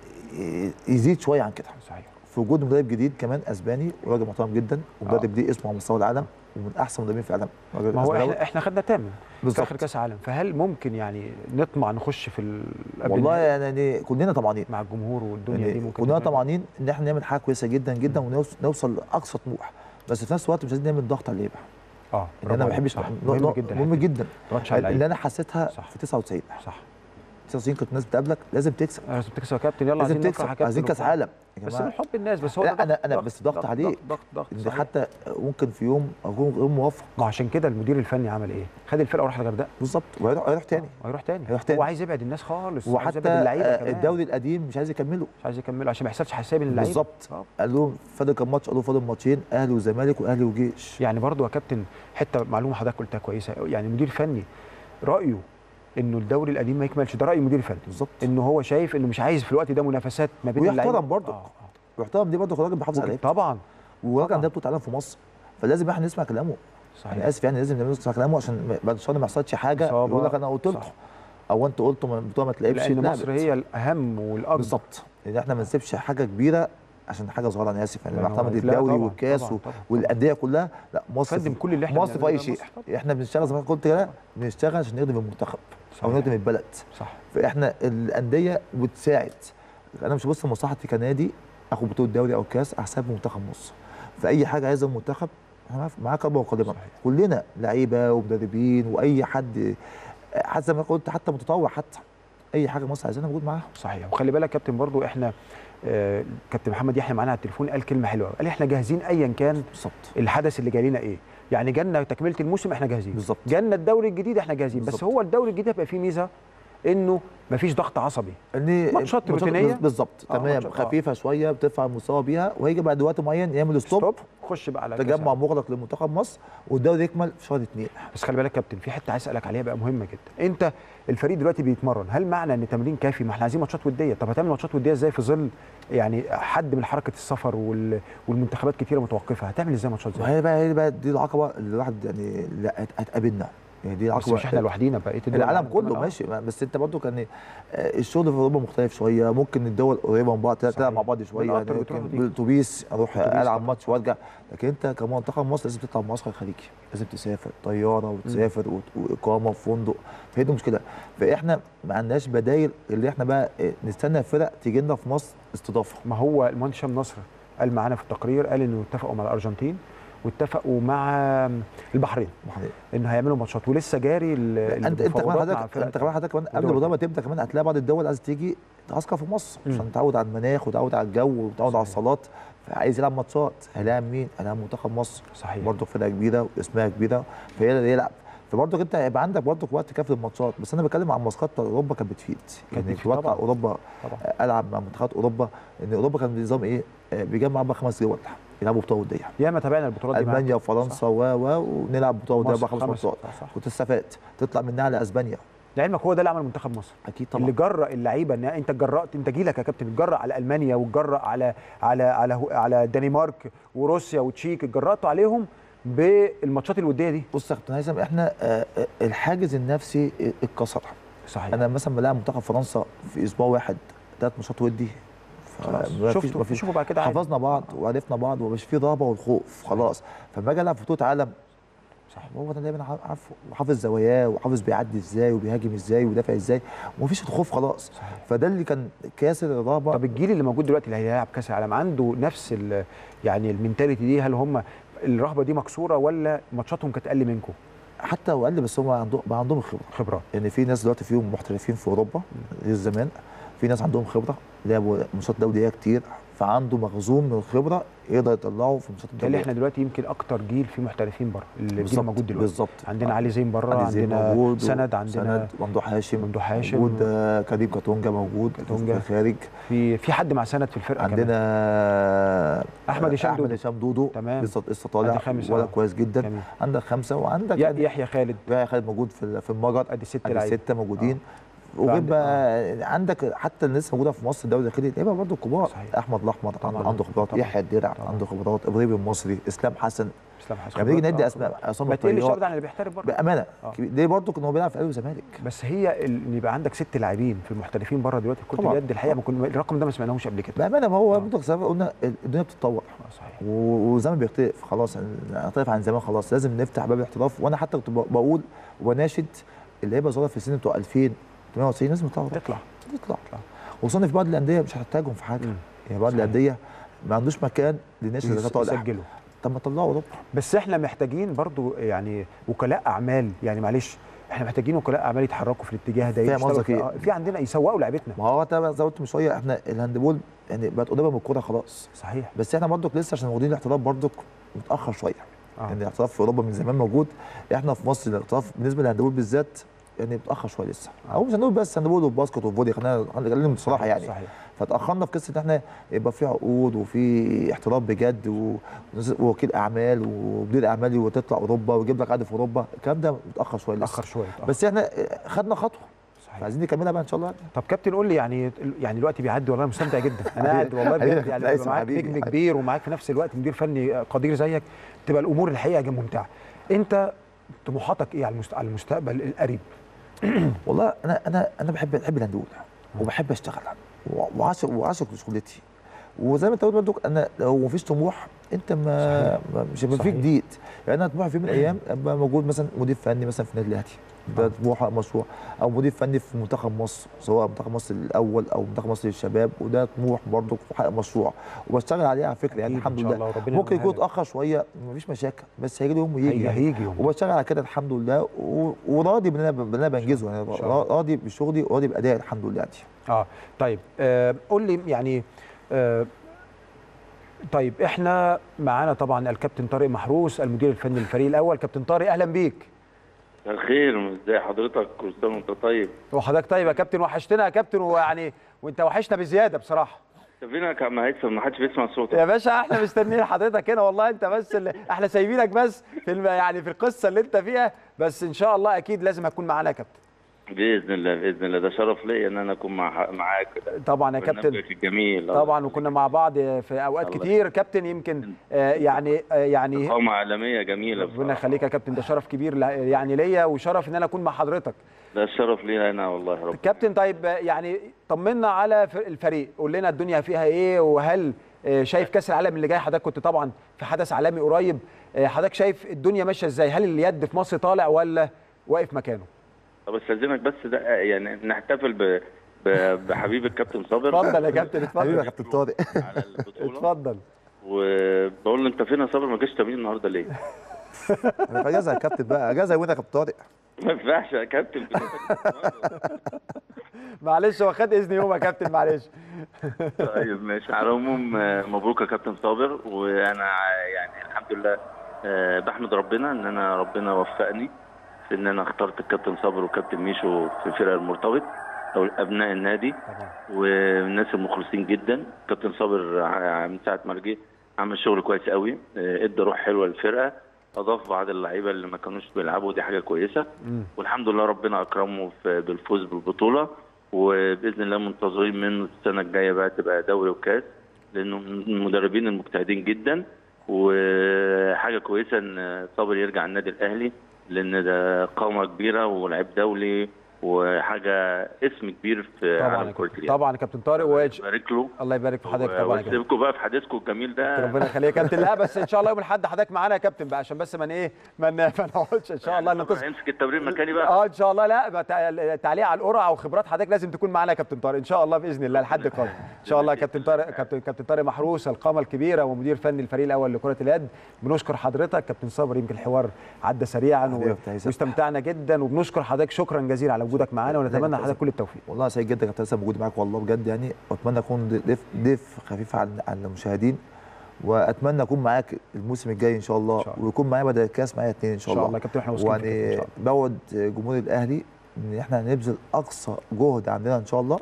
يزيد شويه عن كده. صحيح. في وجود مدرب جديد كمان اسباني وراجل محترم جدا، ومدرب ليه اسمه على مستوى العالم ومن احسن المدربين في العالم. ما هو احنا خدنا تامن في اخر كاس عالم، فهل ممكن يعني نطمع نخش في والله يعني كلنا طمعانين مع الجمهور والدنيا يعني دي، ممكن كلنا طمعانين ان احنا نعمل حاجه كويسه جدا جدا ونوصل لاقصى طموح، بس في نفس الوقت مش عايزين نعمل ضغط على اللعيبه. ان انا ما بحبش مهم جدا اللي انا حسيتها في 99. صح. 99 كانت الناس بتقابلك لازم تكسب. لازم تكسب يا كابتن، يلا عايزين نكسب، عايزين كاس عالم بس من حب الناس. بس هو لا انا بس ضغط عليه ضغط حتى ممكن في يوم اكون غير موفق. ما عشان كده المدير الفني عمل ايه؟ خد الفرقه وراح الغردقه. بالظبط. وهيروح تاني وعايز يبعد الناس خالص، وحتى الدوري القديم مش عايز يكمله عشان ما يحصلش حساب للعيبه. بالظبط. قال لهم فاضل كام ماتش؟ قال لهم فاضل ماتشين، اهلي وزمالك واهلي وجيش. يعني برضو يا كابتن حته معلومه حضرتك قلتها كويسه، يعني مدير فني رايه انه الدوري القديم ما يكملش، ده راي مدير فني. بالظبط. انه هو شايف انه مش عايز في الوقت ده منافسات ما بين اللعيبه، ويحترم برضه ويحترم دي برضه راجل بيحافظ على اللعيبه طبعا، وراجل ده بطوله عالم في مصر، فلازم احنا نسمع كلامه. صحيح. انا اسف يعني لازم نسمع كلامه عشان بعد الشهر ما يحصلش حاجه يقول لك انا قلت لكم او انتوا قلتوا البطوله ما تلاقيش. لان مصر هي الاهم والاكبر. بالظبط. لان احنا ما نسيبش حاجه كبيره عشان حاجه صغيره. انا اسف يعني معتمد الدوري والكاس والانديه كلها، لا مصر في كل اللي احنا مصر في اي شيء. احنا بنشتغل زي ما قلت كده، بنشتغل عشان نخدم المنتخب او نخدم البلد. صح. فاحنا الانديه بتساعد. انا مش ببص لمصلحتي كنادي اخد بطوله الدوري او الكاس على حساب منتخب مصر، فاي حاجه عايزها المنتخب احنا معاك ابا وقدما كلنا، لعيبه ومدربين واي حد، حتى زي ما قلت حتى متطوع، حتى اي حاجه مصر عايزينها موجود معاها. صحيح. وخلي بالك كابتن برضو احنا كابتن محمد يحيى معانا على التليفون قال كلمه حلوه، قال احنا جاهزين ايا كان. بالظبط. الحدث اللي جاي لنا ايه، يعني جالنا تكمله الموسم احنا جاهزين. بالظبط. جالنا الدوري الجديد احنا جاهزين. بالزبط. بس هو الدوري الجديد هيبقى فيه ميزه انه مفيش ضغط عصبي، ان ماتشات روتينيه. بالظبط. تمام. خفيفه شويه بترفع المستوى بيها، وهيجي بعد وقت معين يعمل ستوب، خش بقى على تجمع مغلق لمنتخب مصر، والدوري يكمل في شهر 2. بس خلي بالك كابتن في حته عايز اسالك عليها بقى مهمه جدا، انت الفريق دلوقتي بيتمرن، هل معنى ان تمرين كافي؟ ما احنا عايزين ماتشات وديه. طب هتعمل ماتشات وديه ازاي في ظل يعني حد من حركه السفر والمنتخبات كتيره متوقفه؟ هتعمل ازاي ماتشات زي هي بقى دي العقبه اللي الواحد يعني هتقابلنا. يعني دي العقبه، مش احنا لوحدينا، بقيه العالم كله. ماشي. بس انت برضو كان الشغل في اوروبا مختلف شويه، ممكن الدول قريبه من بعض تلعب مع بعض شويه، يعني بالاتوبيس اروح العب ماتش وارجع، لكن انت كمنتخب مصر لازم تطلع معسكر خليجي، لازم تسافر طياره وتسافر واقامه في فندق، فهي دي المشكله. فاحنا ما عندناش بدايل اللي احنا بقى نستنى فرق تيجي لنا في مصر استضافه. ما هو المهندس هشام نصر قال معانا في التقرير، قال انه اتفقوا مع الارجنتين واتفقوا مع البحرين ان هيعملوا ماتشات، ولسه جاري انت كمان حضرتك قبل ما تبدا كمان هتلاقي بعض الدول عايزه تيجي تعسكر في مصر عشان تعود على المناخ وتعود على الجو وتعود على الصالات، فعايز يلعب ماتشات. هيلاعب مين؟ هيلاعب منتخب مصر. صحيح. برضه فرقه كبيره واسمها كبيره، فهي اللي يلعب. فبرضك انت هيبقى عندك برضك وقت كافي للماتشات. بس انا بتكلم عن مسابقات اوروبا كانت بتفيد، يعني بتوقع اوروبا. العب مع منتخبات اوروبا، ان اوروبا كان نظام ايه، بيجمع بقى 5 جوال يلعبوا بطوله وديه. ياما تابعنا البطولات دي، المانيا وفرنسا ونلعب بطوله وديه بقى 5 ماتشات وتستفاد تطلع منها على اسبانيا. لعلمك هو ده اللي عمل منتخب مصر اكيد طبعا، اللي جرأ اللعيبه ان انت جرأت، انت جيلك يا كابتن اتجرأ على المانيا واتجرأ على على على على الدنمارك وروسيا وتشيك، اتجرأتوا عليهم بالماتشات الوديه دي. بص يا كابتن هيثم، احنا الحاجز النفسي اتكسر صحيح. انا مثلا بلاعب منتخب فرنسا في اسبوع واحد 3 ماتشات ودي، شوفوا بقى كده حفظنا بعض وعرفنا بعض ومش في رهبه والخوف خلاص. فلما اجي العب في بطوله عالم صح، هو انا دايما عارفه وحافظ زواياه وحافظ بيعدي ازاي وبيهاجم ازاي ويدافع ازاي ومفيش الخوف خلاص صحيح. فده اللي كان كاسر الرهبه. طب الجيل اللي موجود دلوقتي اللي هيلاعب كاس العالم عنده نفس يعني المينتاليتي دي؟ هل هم الرهبه دي مكسوره ولا ماتشاتهم كانت اقل منكم؟ حتى لو اقل بس هم عندهم خبره، يعني في ناس دلوقتي فيهم محترفين في اوروبا غير زمان، في ناس عندهم خبره لعبوا ماتشات دوليه كتير، فعنده مخزون من الخبره يقدر يطلعه في ماتشات الدوري اللي احنا دلوقتي يمكن اكتر جيل في محترفين بره اللي الجيل موجود دلوقتي بالظبط. عندنا علي زين بره، عندنا سند، عندنا ممدوح هاشم، موجود كريم كاتونجا، موجود كاتونجا خارج، في حد مع سند في الفرقه، عندنا احمد هشام دودو لسه طالع ولا كويس جدا كمين. عندك 5، وعندك يحيى خالد موجود في المجر، ادي 6 موجودين. وبيبقى عندك حتى الناس موجوده في مصر الدوري الخليجي لعيبه برضه كبار، احمد الاحمر عنده خبرات، يحيى الديدع عنده خبرات، ابراهيم المصري، اسلام حسن لما نيجي ندي اسماء عصام ميكي اللي شرط عن اللي بيحترف بره بامانه ليه برضه كان هو بيلعب في الاهلي والزمالك. بس هي ان يبقى عندك 6 لاعبين في المحترفين بره دلوقتي كنت بجد الحقيقه ما كنا الرقم ده ما سمعناهوش قبل كده بامانه. ما هو قلنا الدنيا بتتطور صحيح والزمن بيختلف خلاص، هنختلف عن زمان خلاص، لازم نفتح باب الاحتراف. وانا حتى كنت بقول وبناشد اللعيبه الصغيره في السن بتوع 2000 98 لازم تطلع. وصلنا في بعض الانديه مش هتحتاجهم في حاجه، يعني بعض الانديه ما عندوش مكان للناس اللي تسجله. طب ما طلعوا اوروبا. بس احنا محتاجين برضو يعني وكلاء اعمال، يعني معلش احنا محتاجين وكلاء اعمال يتحركوا في الاتجاه ده، في عندنا يسوقوا لعبتنا. ما هو طبعا زي ما قلت من شويه احنا الهاندبول يعني بقت قريبه من الكوره خلاص صحيح، بس احنا برضو لسه عشان واخدين الاحتراف برضو متاخر شويه. يعني الاحتراف في اوروبا من زمان موجود، احنا في مصر الاحتراف بالنسبه للهاندبول بالذات يعني بتاخر شويه لسه، او مش هنقول بس هنقول والباسكت والفولي، خلينا نتكلم بصراحه يعني صحيح. فتاخرنا في قصه ان احنا يبقى في عقود وفي احتراف بجد ووكيل اعمال ومدير اعمالي وتطلع اوروبا ويجيب لك عقد في اوروبا، الكلام ده متاخر شويه لسه. بس احنا خدنا خطوه صحيح، عايزين نكملها بقى ان شاء الله. طب كابتن قول لي يعني الوقت بيعدي والله مستمتع جدا انا قاعد والله بجد يعني معاك نجم كبير ومعاك في نفس الوقت مدير فني قدير زيك، تبقى الامور الحقيقه ممتعه. انت طموحاتك ايه على المستقبل القريب؟ والله انا بحب الهندول وبحب اشتغل وعاشق لشغلتي، وزي ما انت قلت برضك انا لو مفيش طموح انت مش هيبقى فيك جديد. يعني انا طموحي في يوم من الايام ابقى موجود مثلا مدير فني مثلا في النادي الاهلي، ده طموح مشروع، او مدير فني في منتخب مصر سواء منتخب مصر الاول او منتخب مصر للشباب، وده طموح برضك وحقق مشروع وبشتغل عليه على فكره يعني الحمد لله. ممكن يكون اتاخر شويه مفيش مشاكل، بس هيجي يوم ويجي وبشتغل على كده الحمد لله، وراضي باللي انا بنجزه، يعني راضي بشغلي وراضي بادائي الحمد لله دي. طيب قول لي يعني طيب احنا معانا طبعا الكابتن طارق محروس المدير الفني للفريق الاول. كابتن طارق اهلا بيك. الخير، ازي حضرتك؟ كل سنه وانت طيب. وحضرتك طيب يا كابتن، وحشتنا يا كابتن، ويعني وانت وحشنا بزياده بصراحه. سيبينك يا عم هيثم، ما حدش بيسمع صوتك يا باشا، احنا مستنيين حضرتك هنا والله، انت بس احنا سايبينك بس في القصه اللي انت فيها، بس ان شاء الله اكيد لازم هتكون معانا يا كابتن باذن الله. باذن الله، ده شرف ليا ان انا اكون معاك طبعا يا كابتن الجميل طبعا، وكنا مع بعض في اوقات كتير كابتن، يمكن يعني قامه عالميه جميله ربنا يخليك يا كابتن، ده شرف كبير يعني ليا، وشرف ان انا اكون مع حضرتك. ده الشرف لينا انا والله رب كابتن. طيب يعني طمنا على الفريق، قول لنا الدنيا فيها ايه، وهل شايف كاس العالم اللي جاي؟ حضرتك كنت طبعا في حدث عالمي قريب، حضرتك شايف الدنيا ماشيه ازاي؟ هل اليد في مصر طالع ولا واقف مكانه؟ طب استاذنك بس ده يعني نحتفل بحبيب الكابتن صابر. اتفضل يا كابتن، اتفضل يا كابتن طارق على البطوله. اتفضل. وبقول له انت فين يا صابر، ما جاش تمرين النهارده ليه؟ انا اجازه يا كابتن بقى، اجازه وين يا كابتن طارق؟ ما ينفعش يا كابتن معلش هو خد اذن يوم يا كابتن معلش. طيب ماشي، على العموم مبروك يا كابتن صابر، وانا يعني الحمد لله بحمد ربنا ان انا ربنا وفقني ان انا اخترت الكابتن صابر والكابتن ميشو في الفرق المرتبط او ابناء النادي والناس المخلصين جدا. كابتن صابر من ساعه ما جه عمل شغل كويس قوي، ادى روح حلوه للفرقه، اضاف بعض اللعيبه اللي ما كانوش بيلعبوا، دي حاجه كويسه. والحمد لله ربنا اكرمه بالفوز بالبطوله، وباذن الله منتظرين منه السنه الجايه بقى تبقى دوري وكاس، لانه من المدربين المجتهدين جدا، وحاجه كويسه ان صابر يرجع النادي الاهلي، لان ده قامه كبيره ولاعب دولي وحاجه اسم كبير في عالم كره اليد. طبعا كابتن طارق وبارك له، الله يبارك في حضرتك. طبعا واسيبكم بقى في حديثكم الجميل ده، ربنا يخليك يا كابتن. لا بس ان شاء الله يوم الاحد حضرتك معانا يا كابتن بقى، عشان بس ما نقعدش ان شاء الله نمسك التمرين مكاني بقى. ان شاء الله. لا تعليق على القرعه وخبرات حضرتك لازم تكون معانا يا كابتن طارق ان شاء الله باذن الله لحد قادم ان شاء الله. كابتن طارق، كابتن طارق محروس القامه الكبيره ومدير فني الفريق الاول لكره اليد، بنشكر حضرتك. كابتن صابر يمكن الحوار عدى سريعا واستمتعنا جدا، وبنشكر حضرتك شكرا جزيلا على وجودك معانا، ونتمنى لحضرتك كل التوفيق. والله سعيد جدا يا كابتن حسام بوجودي معاك والله بجد، يعني اتمنى اكون ضيف خفيف على المشاهدين، واتمنى اكون معاك الموسم الجاي ان شاء الله، ويكون معايا بدل الكاس معايا 2 ان شاء الله. ان شاء الله يا كابتن. وانا بوعد جمهور الاهلي ان احنا هنبذل اقصى جهد عندنا ان شاء الله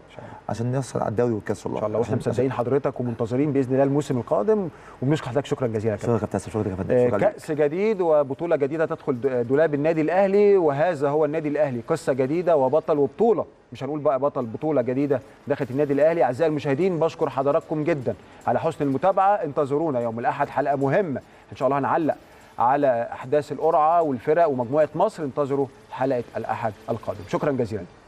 عشان نحصل على الدوري والكاس والله. ان شاء الله، واحنا مصدقين حضرتك ومنتظرين باذن الله الموسم القادم، وبنشكر حضرتك شكرا جزيلا يا كابتن. شكرا كابتن، شكرا يا فندم. كاس جديد وبطوله جديده تدخل دولاب النادي الاهلي، وهذا هو النادي الاهلي، قصه جديده وبطل وبطوله، مش هنقول بقى بطل، بطوله جديده دخلت النادي الاهلي. اعزائي المشاهدين بشكر حضراتكم جدا على حسن المتابعه، انتظرونا يوم الاحد حلقه مهمه ان شاء الله، هنعلق على أحداث القرعة والفرق ومجموعة مصر، انتظروا حلقة الأحد القادم. شكرا جزيلا.